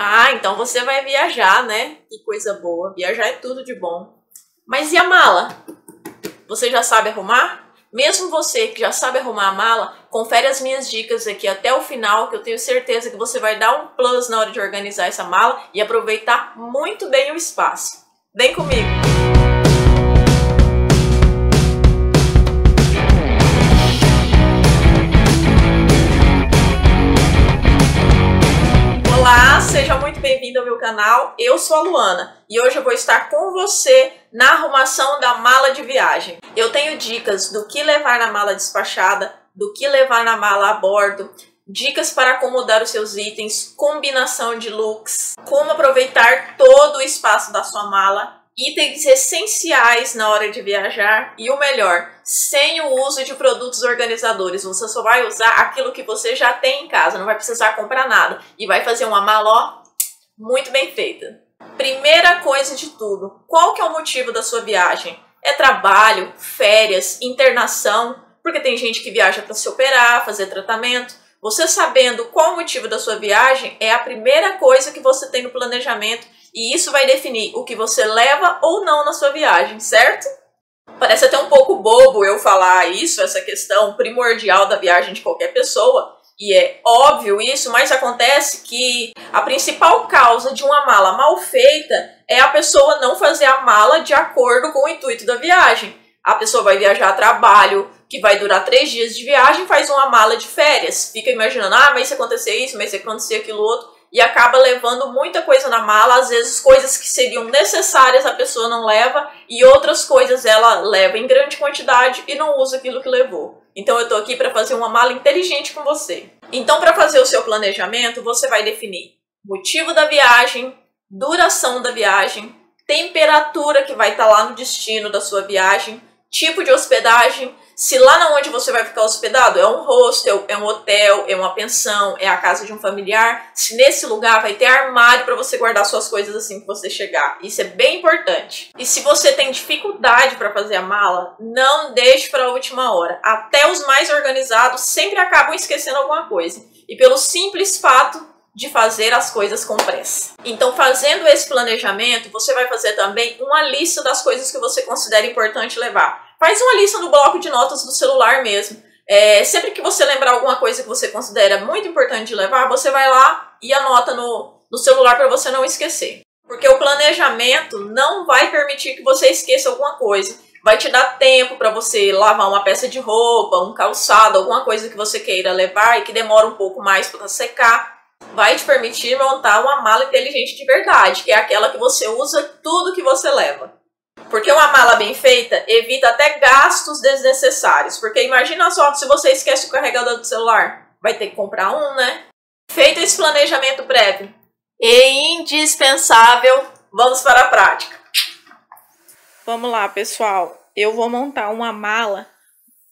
Ah, então você vai viajar, né? Que coisa boa. Viajar é tudo de bom. Mas e a mala? Você já sabe arrumar? Mesmo você que já sabe arrumar a mala, confere as minhas dicas aqui até o final, que eu tenho certeza que você vai dar um plus na hora de organizar essa mala e aproveitar muito bem o espaço. Vem comigo! Olá, seja muito bem-vindo ao meu canal, eu sou a Luana e hoje eu vou estar com você na arrumação da mala de viagem. Eu tenho dicas do que levar na mala despachada, do que levar na mala a bordo, dicas para acomodar os seus itens, combinação de looks, como aproveitar todo o espaço da sua mala, itens essenciais na hora de viajar e o melhor, sem o uso de produtos organizadores. Você só vai usar aquilo que você já tem em casa, não vai precisar comprar nada e vai fazer uma mala, ó, muito bem feita. Primeira coisa de tudo, qual que é o motivo da sua viagem? É trabalho, férias, internação, porque tem gente que viaja para se operar, fazer tratamento. Você sabendo qual o motivo da sua viagem é a primeira coisa que você tem no planejamento e isso vai definir o que você leva ou não na sua viagem, certo? Parece até um pouco bobo eu falar isso, essa questão primordial da viagem de qualquer pessoa, e é óbvio isso, mas acontece que a principal causa de uma mala mal feita é a pessoa não fazer a mala de acordo com o intuito da viagem. A pessoa vai viajar a trabalho, que vai durar 3 dias de viagem, faz uma mala de férias. Fica imaginando, ah, mas se acontecer isso, mas se acontecer aquilo outro, e acaba levando muita coisa na mala, às vezes coisas que seriam necessárias a pessoa não leva, e outras coisas ela leva em grande quantidade e não usa aquilo que levou. Então eu tô aqui para fazer uma mala inteligente com você. Então para fazer o seu planejamento, você vai definir motivo da viagem, duração da viagem, temperatura que vai estar lá no destino da sua viagem, tipo de hospedagem, se lá na onde você vai ficar hospedado é um hostel, é um hotel, é uma pensão, é a casa de um familiar, se nesse lugar vai ter armário para você guardar suas coisas assim que você chegar. Isso é bem importante. E se você tem dificuldade para fazer a mala, não deixe para a última hora. Até os mais organizados sempre acabam esquecendo alguma coisa. E pelo simples fato de fazer as coisas com pressa. Então, fazendo esse planejamento, você vai fazer também uma lista das coisas que você considera importante levar. Faz uma lista no bloco de notas do celular mesmo. Sempre que você lembrar alguma coisa que você considera muito importante de levar, você vai lá e anota no celular para você não esquecer. Porque o planejamento não vai permitir que você esqueça alguma coisa. Vai te dar tempo para você lavar uma peça de roupa, um calçado, alguma coisa que você queira levar e que demora um pouco mais para secar. Vai te permitir montar uma mala inteligente de verdade, que é aquela que você usa tudo que você leva. Porque uma mala bem feita evita até gastos desnecessários. Porque imagina só, se você esquece o carregador do celular, vai ter que comprar um, né? Feito esse planejamento prévio e indispensável, vamos para a prática. Vamos lá, pessoal. Eu vou montar uma mala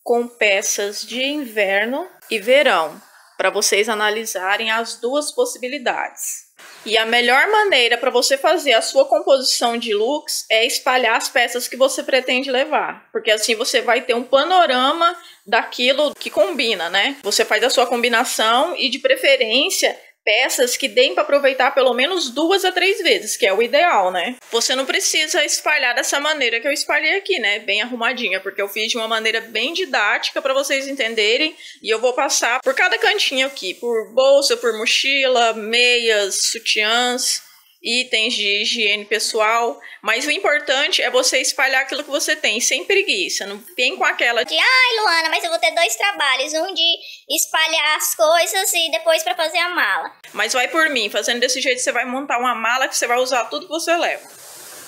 com peças de inverno e verão, para vocês analisarem as duas possibilidades. E a melhor maneira para você fazer a sua composição de looks é espalhar as peças que você pretende levar, porque assim você vai ter um panorama daquilo que combina, né? Você faz a sua combinação e, de preferência, peças que deem para aproveitar pelo menos 2 a 3 vezes, que é o ideal, né? Você não precisa espalhar dessa maneira que eu espalhei aqui, né? Bem arrumadinha, porque eu fiz de uma maneira bem didática para vocês entenderem. E eu vou passar por cada cantinho aqui, por bolsa, por mochila, meias, sutiãs, itens de higiene pessoal. Mas o importante é você espalhar aquilo que você tem, sem preguiça. Não tem com aquela de, ai, Luana, mas eu vou ter 2 trabalhos. Um de espalhar as coisas e depois para fazer a mala. Mas vai por mim, fazendo desse jeito você vai montar uma mala que você vai usar tudo que você leva.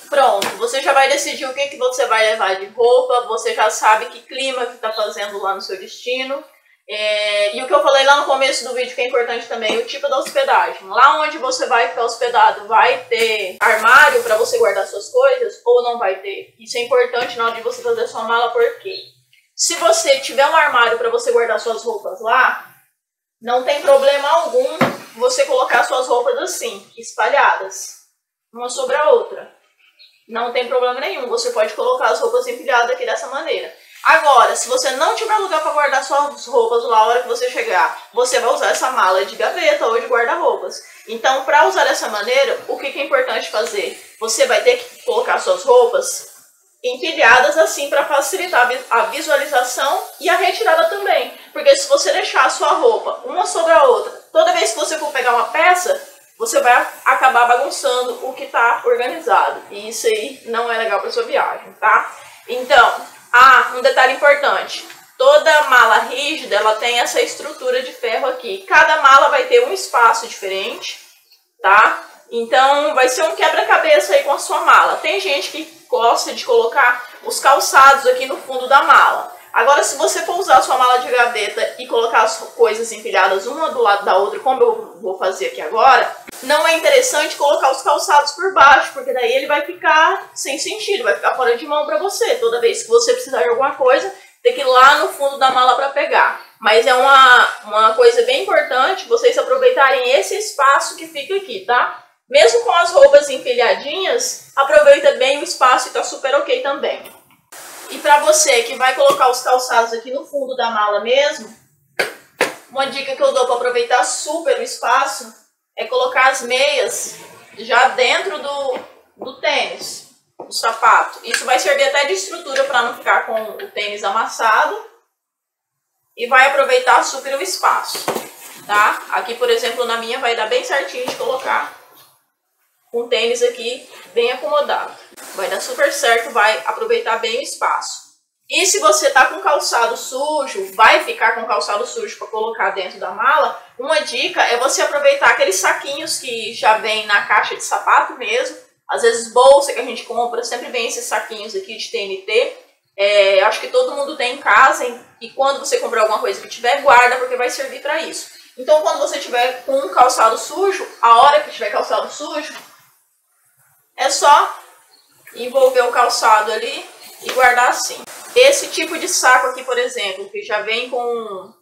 Pronto, você já vai decidir o que você vai levar de roupa, você já sabe que clima que tá fazendo lá no seu destino. E o que eu falei lá no começo do vídeo, que é importante também, o tipo da hospedagem. Lá onde você vai ficar hospedado, vai ter armário para você guardar suas coisas ou não vai ter? Isso é importante na hora de você fazer sua mala, porque se você tiver um armário para você guardar suas roupas lá, não tem problema algum você colocar suas roupas assim, espalhadas, uma sobre a outra. Não tem problema nenhum, você pode colocar as roupas empilhadas aqui dessa maneira. Agora, se você não tiver lugar para guardar suas roupas lá na hora que você chegar, você vai usar essa mala de gaveta ou de guarda-roupas. Então, para usar dessa maneira, o que é importante fazer? Você vai ter que colocar suas roupas empilhadas assim para facilitar a visualização e a retirada também. Porque se você deixar a sua roupa uma sobre a outra, toda vez que você for pegar uma peça, você vai acabar bagunçando o que está organizado. E isso aí não é legal para sua viagem, tá? Então... ah, um detalhe importante, toda mala rígida ela tem essa estrutura de ferro aqui. Cada mala vai ter um espaço diferente, tá? Então vai ser um quebra-cabeça aí com a sua mala. Tem gente que gosta de colocar os calçados aqui no fundo da mala. Agora, se você for usar a sua mala de gaveta e colocar as coisas empilhadas uma do lado da outra, como eu vou fazer aqui agora, não é interessante colocar os calçados por baixo, porque daí ele vai ficar sem sentido, vai ficar fora de mão para você. Toda vez que você precisar de alguma coisa, tem que ir lá no fundo da mala para pegar. Mas é uma coisa bem importante vocês aproveitarem esse espaço que fica aqui, tá? Mesmo com as roupas empilhadinhas, aproveita bem o espaço e tá super ok também. E para você que vai colocar os calçados aqui no fundo da mala mesmo, uma dica que eu dou para aproveitar super o espaço é colocar as meias já dentro do tênis, do sapato. Isso vai servir até de estrutura para não ficar com o tênis amassado e vai aproveitar super o espaço, tá? Aqui, por exemplo, na minha vai dar bem certinho de colocar um tênis aqui bem acomodado. Vai dar super certo, vai aproveitar bem o espaço. E se você tá com calçado sujo, vai ficar com calçado sujo para colocar dentro da mala, uma dica é você aproveitar aqueles saquinhos que já vem na caixa de sapato mesmo. Às vezes bolsa que a gente compra, sempre vem esses saquinhos aqui de TNT. Acho que todo mundo tem em casa, e quando você comprar alguma coisa que tiver, guarda, porque vai servir para isso. Então, quando você tiver com um calçado sujo, a hora que tiver calçado sujo, é só envolver o calçado ali e guardar assim. Esse tipo de saco aqui, por exemplo, que já vem com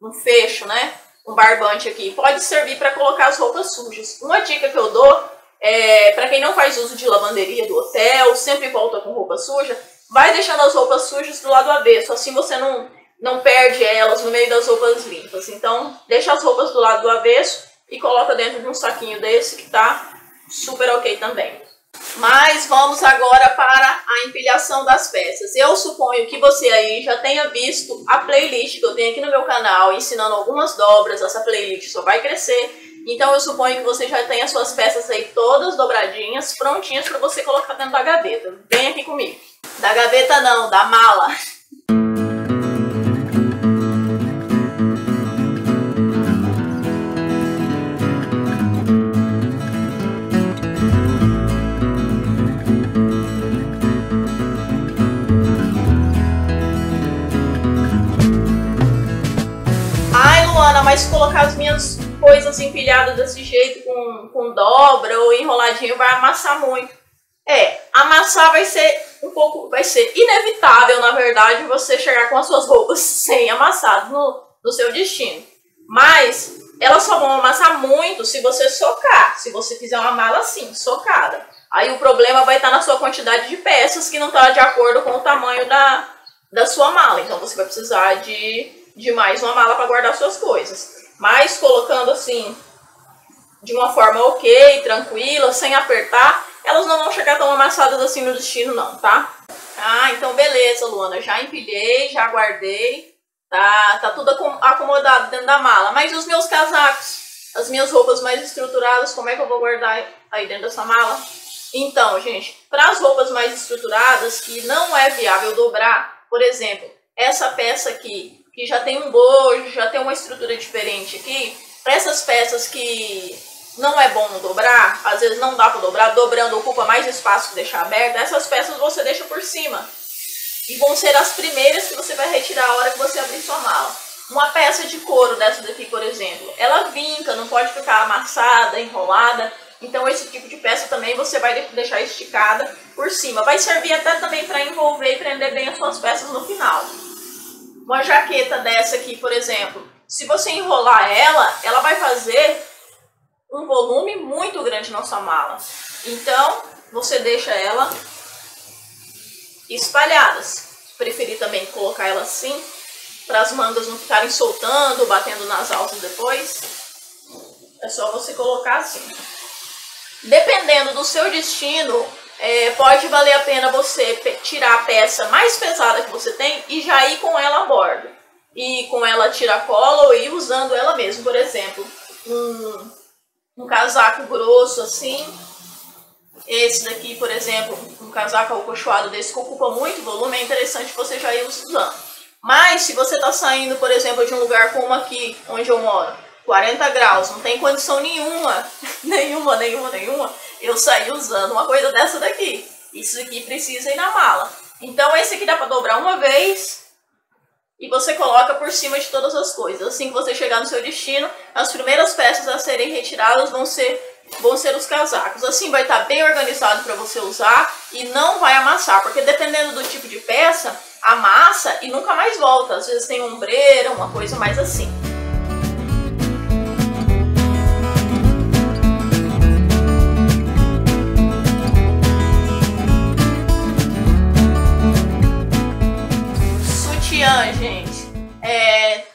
um fecho, né? Um barbante aqui, pode servir para colocar as roupas sujas. Uma dica que eu dou é, para quem não faz uso de lavanderia do hotel, sempre volta com roupa suja, vai deixando as roupas sujas do lado avesso, assim você não perde elas no meio das roupas limpas. Então, deixa as roupas do lado do avesso e coloca dentro de um saquinho desse que tá super ok também. Mas vamos agora para a empilhação das peças. Eu suponho que você aí já tenha visto a playlist que eu tenho aqui no meu canal, ensinando algumas dobras. Essa playlist só vai crescer. Então eu suponho que você já tenha suas peças aí todas dobradinhas, prontinhas para você colocar dentro da gaveta. Vem aqui comigo. Da gaveta não, da mala. Mas colocar as minhas coisas empilhadas desse jeito, com dobra ou enroladinho, vai amassar muito. Amassar vai ser um pouco, vai ser inevitável, na verdade, você chegar com as suas roupas sem amassar no seu destino. Mas elas só vão amassar muito se você socar, se você fizer uma mala assim, socada. Aí o problema vai estar na sua quantidade de peças, que não está de acordo com o tamanho da sua mala. Então você vai precisar de mais uma mala para guardar suas coisas. Mas colocando assim, de uma forma ok, tranquila, sem apertar, elas não vão chegar tão amassadas assim no destino não, tá? Ah, então beleza, Luana, já empilhei, já guardei, tá tudo acomodado dentro da mala. Mas os meus casacos, as minhas roupas mais estruturadas, como é que eu vou guardar aí dentro dessa mala? Então, gente, para as roupas mais estruturadas, que não é viável dobrar, por exemplo, essa peça aqui, que já tem um bojo, já tem uma estrutura diferente aqui, para essas peças que não é bom dobrar, às vezes não dá para dobrar, dobrando ocupa mais espaço que deixar aberta, essas peças você deixa por cima. E vão ser as primeiras que você vai retirar a hora que você abrir sua mala. Uma peça de couro dessa daqui, por exemplo, ela vinca, não pode ficar amassada, enrolada, então esse tipo de peça também você vai deixar esticada por cima. Vai servir até também para envolver e prender bem as suas peças no final. Uma jaqueta dessa aqui, por exemplo, se você enrolar ela vai fazer um volume muito grande na sua mala. Então, você deixa ela espalhadas. preferi também colocar ela assim, para as mangas não ficarem soltando, batendo nas alças depois. É só você colocar assim. Dependendo do seu destino, pode valer a pena você tirar a peça mais pesada que você tem e já ir com ela a bordo. E com ela tiracola ou ir usando ela mesmo. Por exemplo, um casaco grosso assim. Esse daqui, por exemplo, um casaco alcochoado desse que ocupa muito volume, é interessante você já ir usando. Mas se você está saindo, por exemplo, de um lugar como aqui, onde eu moro, 40 graus, não tem condição nenhuma, nenhuma, eu sair usando uma coisa dessa daqui. Isso aqui precisa ir na mala. Então esse aqui dá para dobrar uma vez e você coloca por cima de todas as coisas. Assim que você chegar no seu destino, as primeiras peças a serem retiradas vão ser os casacos. Assim vai estar bem organizado para você usar e não vai amassar, porque dependendo do tipo de peça, amassa e nunca mais volta. Às vezes tem ombreira, uma coisa mais assim. Sutiã, gente.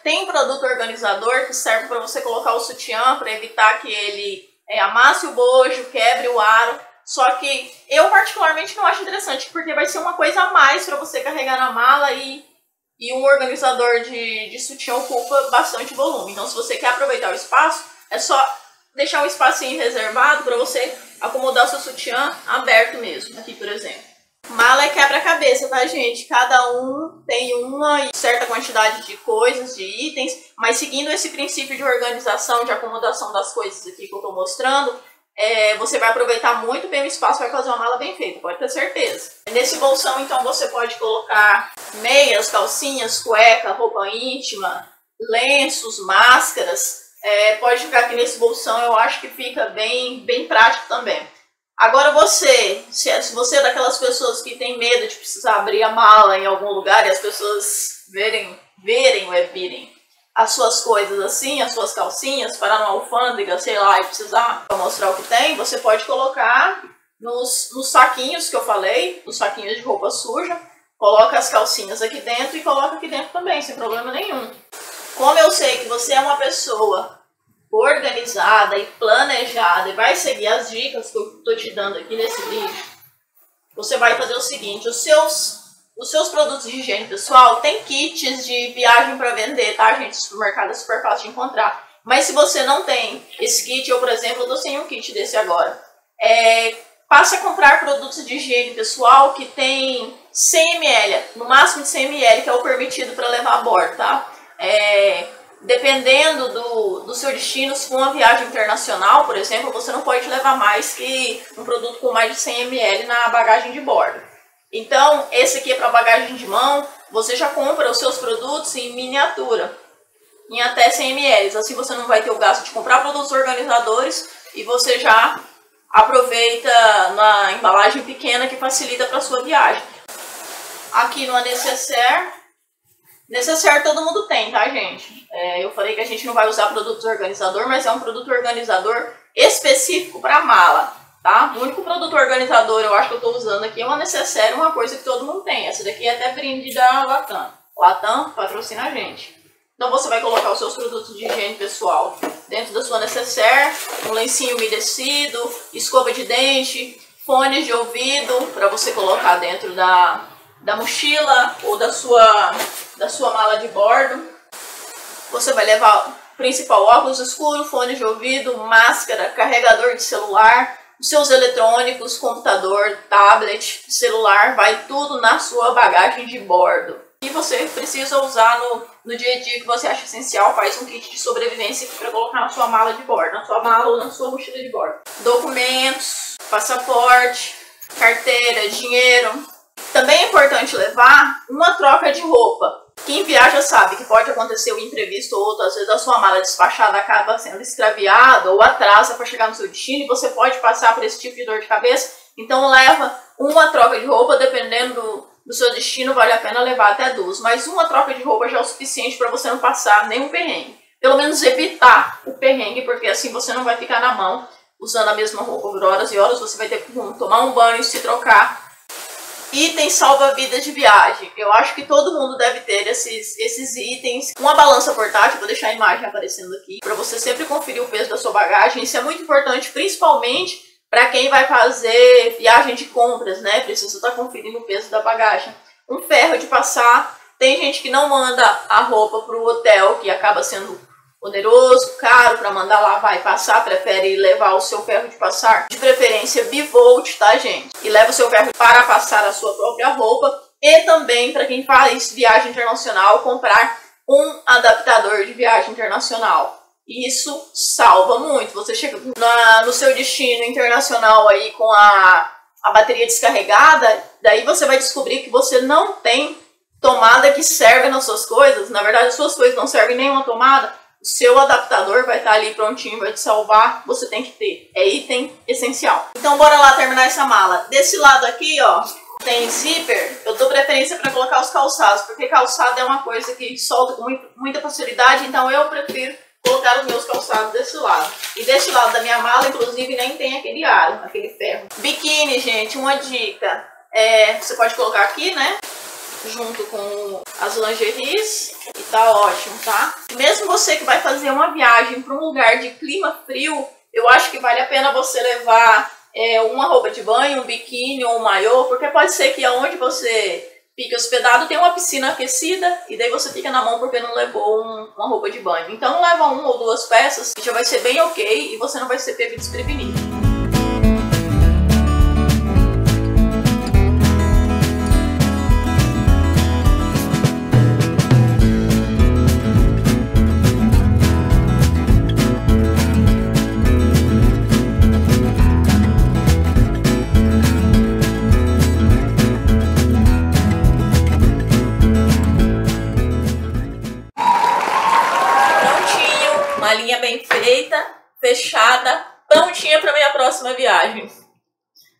Tem produto organizador que serve para você colocar o sutiã, para evitar que ele amasse o bojo, quebre o aro. Só que eu particularmente não acho interessante, porque vai ser uma coisa a mais para você carregar na mala e um organizador de sutiã ocupa bastante volume. Então se você quer aproveitar o espaço, é só deixar um espacinho reservado para você acomodar seu sutiã aberto mesmo, aqui por exemplo. Mala é quebra-cabeça, tá, gente? Cada um tem uma certa quantidade de coisas, de itens, mas seguindo esse princípio de organização, de acomodação das coisas aqui que eu tô mostrando, você vai aproveitar muito bem o espaço, vai fazer uma mala bem feita, pode ter certeza. Nesse bolsão, então, você pode colocar meias, calcinhas, cueca, roupa íntima, lenços, máscaras. Pode ficar aqui nesse bolsão, eu acho que fica bem prático também. Agora você, se você é daquelas pessoas que tem medo de precisar abrir a mala em algum lugar e as pessoas virem as suas coisas assim, as suas calcinhas, parar numa alfândega, sei lá, e precisar mostrar o que tem, você pode colocar nos saquinhos que eu falei, nos saquinhos de roupa suja, coloca as calcinhas aqui dentro e coloca aqui dentro também, sem problema nenhum. Como eu sei que você é uma pessoa organizada e planejada e vai seguir as dicas que eu tô te dando aqui nesse vídeo, você vai fazer o seguinte: os seus produtos de higiene pessoal tem kits de viagem para vender, tá, gente? O supermercado é super fácil de encontrar. Mas se você não tem esse kit, eu, por exemplo, tô sem um kit desse agora, passa a comprar produtos de higiene pessoal que tem 100 ml, no máximo de 100 ml, que é o permitido para levar a bordo, tá? Dependendo do seu destino, se for uma viagem internacional, por exemplo, você não pode levar mais que um produto com mais de 100 ml na bagagem de bordo. Então, esse aqui é para bagagem de mão, você já compra os seus produtos em miniatura, em até 100 ml. Assim você não vai ter o gasto de comprar produtos organizadores e você já aproveita na embalagem pequena, que facilita para a sua viagem. Aqui no necessaire. Necessaire todo mundo tem, tá, gente? Eu falei que a gente não vai usar produtos organizador, mas é um produto organizador específico para mala, tá? O único produto organizador eu acho que eu tô usando aqui é uma necessaire, uma coisa que todo mundo tem. Essa daqui é até brinde da LATAM. LATAM patrocina a gente. Então você vai colocar os seus produtos de higiene pessoal dentro da sua necessaire, um lencinho umedecido, escova de dente, fones de ouvido para você colocar dentro da mochila ou da sua mala de bordo. Você vai levar o principal: óculos escuro, fone de ouvido, máscara, carregador de celular, os seus eletrônicos, computador, tablet, celular, vai tudo na sua bagagem de bordo. E você precisa usar no dia a dia que você acha essencial, faz um kit de sobrevivência para colocar na sua mala de bordo, na sua mala ou na sua mochila de bordo. Documentos, passaporte, carteira, dinheiro. Também é importante levar uma troca de roupa. Quem viaja sabe que pode acontecer um imprevisto ou outro, às vezes a sua mala despachada acaba sendo extraviada ou atrasa para chegar no seu destino e você pode passar por esse tipo de dor de cabeça. Então leva uma troca de roupa, dependendo do seu destino, vale a pena levar até 2, mas uma troca de roupa já é o suficiente para você não passar nenhum perrengue. Pelo menos evitar o perrengue, porque assim você não vai ficar na mão usando a mesma roupa por horas e horas, você vai ter que tomar um banho, se trocar. Itens salva-vidas de viagem. Eu acho que todo mundo deve ter esses itens. Uma balança portátil, vou deixar a imagem aparecendo aqui, para você sempre conferir o peso da sua bagagem. Isso é muito importante, principalmente para quem vai fazer viagem de compras, né? Precisa estar conferindo o peso da bagagem. Um ferro de passar. Tem gente que não manda a roupa para o hotel, que acaba sendo oneroso, caro para mandar lá, vai passar, prefere levar o seu ferro de passar, de preferência bivolt, tá, gente? E leva o seu ferro para passar a sua própria roupa. E também, para quem faz viagem internacional, comprar um adaptador de viagem internacional. Isso salva muito. Você chega no seu destino internacional aí com a bateria descarregada, daí você vai descobrir que você não tem tomada que serve nas suas coisas. Na verdade, as suas coisas não servem nenhuma tomada. Seu adaptador vai estar ali prontinho, vai te salvar, você tem que ter. É item essencial. Então bora lá terminar essa mala. Desse lado aqui, ó, tem zíper. Eu dou preferência para colocar os calçados, porque calçado é uma coisa que solta com muita facilidade, então eu prefiro colocar os meus calçados desse lado. E desse lado da minha mala, inclusive, nem tem aquele aro, aquele ferro. Biquíni, gente, uma dica. Você pode colocar aqui, né? Junto com as lingeries e tá ótimo, tá? Mesmo você que vai fazer uma viagem para um lugar de clima frio, eu acho que vale a pena você levar uma roupa de banho, um biquíni ou um maiô, porque pode ser que aonde você fique hospedado tem uma piscina aquecida e daí você fica na mão porque não levou uma roupa de banho. Então leva uma ou duas peças que já vai ser bem ok e você não vai ser pego desprevenido. Malinha bem feita, fechada, prontinha para minha próxima viagem.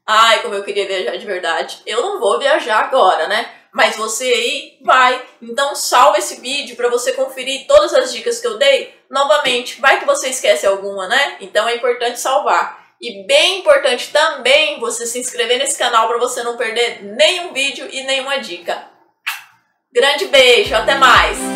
Ai, como eu queria viajar de verdade. Eu não vou viajar agora, né? Mas você aí vai. Então salva esse vídeo para você conferir todas as dicas que eu dei. Novamente, vai que você esquece alguma, né? Então é importante salvar. E bem importante também você se inscrever nesse canal para você não perder nenhum vídeo e nenhuma dica. Grande beijo, até mais!